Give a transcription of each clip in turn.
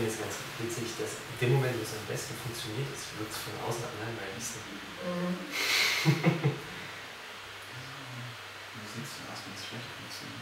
finde es ganz witzig, dass in dem Moment, wo es am besten funktioniert, wirkt es von außen am langweiligsten. Wie sieht es denn aus, wenn es schlecht funktioniert?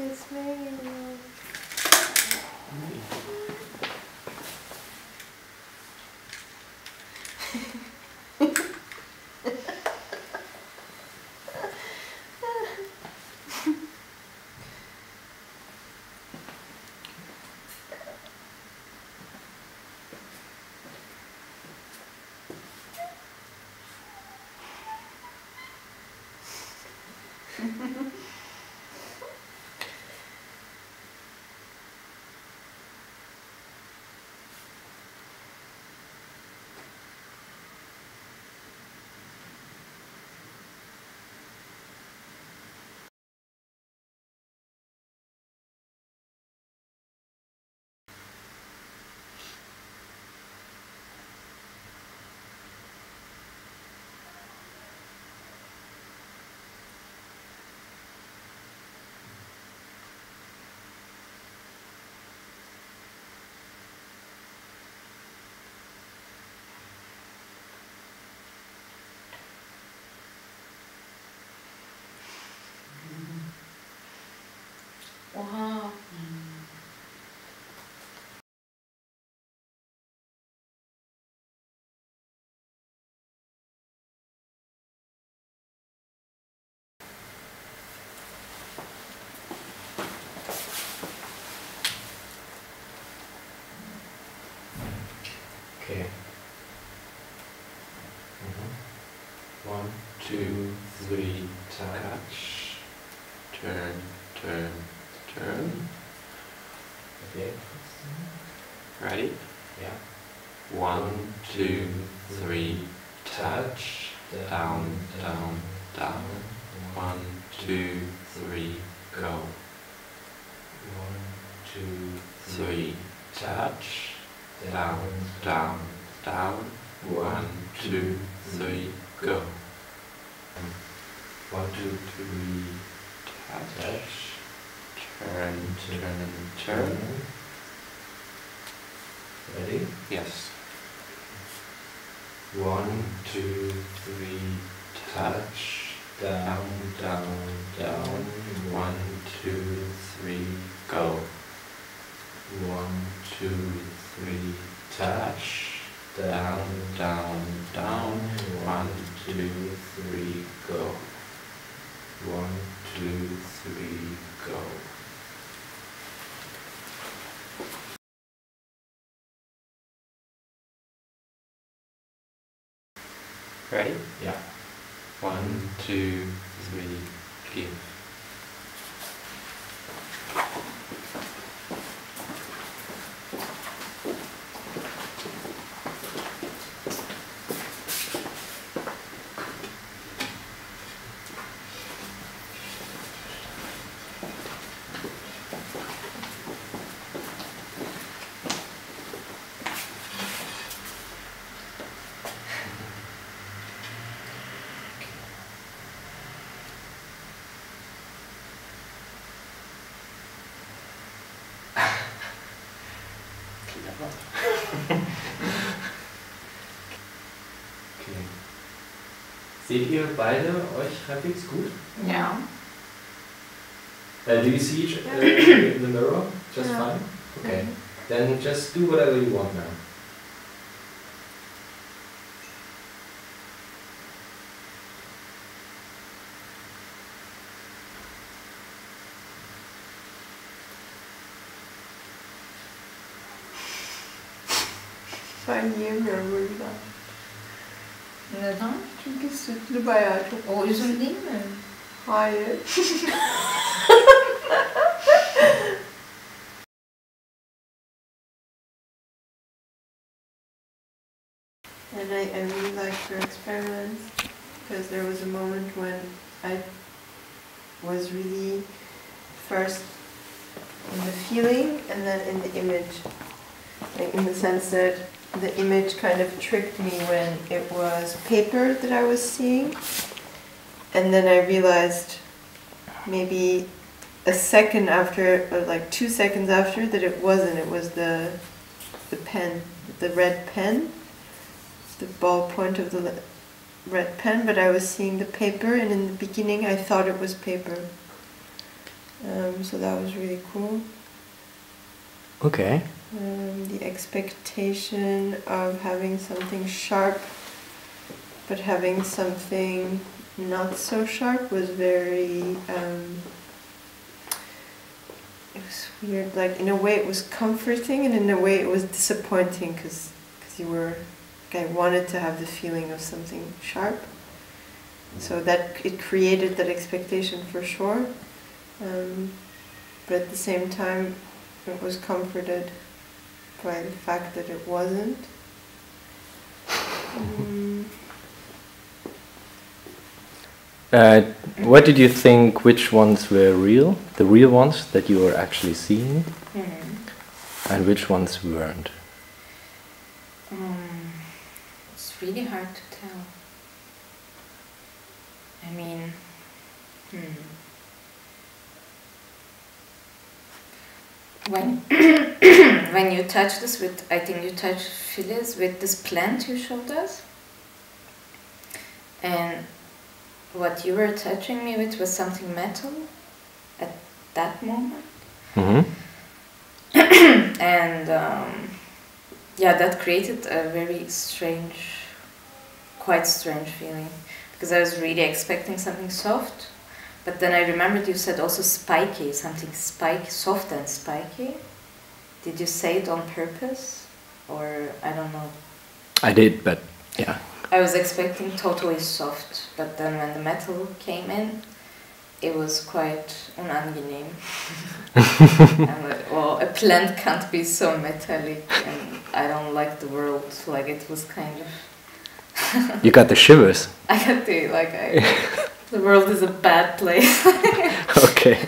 It's me. Oha. Okay. 1, 2, 3, touch, turn. Okay. Ready? Yeah. 1, 2, 3, touch, down. 1, 2, 3, go. 1, 2, 3, touch, down. 1, 2, 3, go. 1, 2, 3, touch. Turn. Ready? Yes. 1, 2, 3, touch, down. 1, 2, 3, go. 1, 2, 3, touch, down. 1, 2, 3, go. 1, 2, 3, go. Ready? Yeah. 1, 2, 3, give. Okay. Seht ihr beide euch halbwegs gut? Ja. Do you see each other in the mirror? Just fine? Okay. Then just do whatever you want now. Bei mir wäre wohl Neden? Çünkü sütlü bayağı çok. O üzüm değil mi? Hayır. And I really liked her experiments because there was a moment when I was really first in the feeling and then in the image. Like in the sense that the image kind of tricked me when it was paper that I was seeing, and then I realized maybe a second after, or like 2 seconds after, that it wasn't. It was the pen, the red pen, the ballpoint of the red pen, but I was seeing the paper, and in the beginning I thought it was paper. So that was really cool. Okay. The expectation of having something sharp, but having something not so sharp was very, it was weird, like in a way it was comforting and in a way it was disappointing because you were, like, I wanted to have the feeling of something sharp, so that it created that expectation for sure, but at the same time it was comforted by the fact that it wasn't. What did you think, which ones were real? The real ones that you were actually seeing? Mm-hmm. And which ones weren't? It's really hard to tell. I mean... When you touch this with, I think you touch Phyllis with this plant you showed us, and what you were touching me with was something metal at that moment. Mm-hmm. And yeah, that created a very strange, quite strange feeling, because I was really expecting something soft. But then I remembered you said also spiky, something spiky, soft and spiky. Did you say it on purpose? Or I don't know. I did, but yeah. I was expecting totally soft, but then when the metal came in, it was quite unangenehm. I'm like, well, a plant can't be so metallic, and I don't like the world, like it was kind of... You got the shivers. I got the, like, I... The world is a bad place. Okay.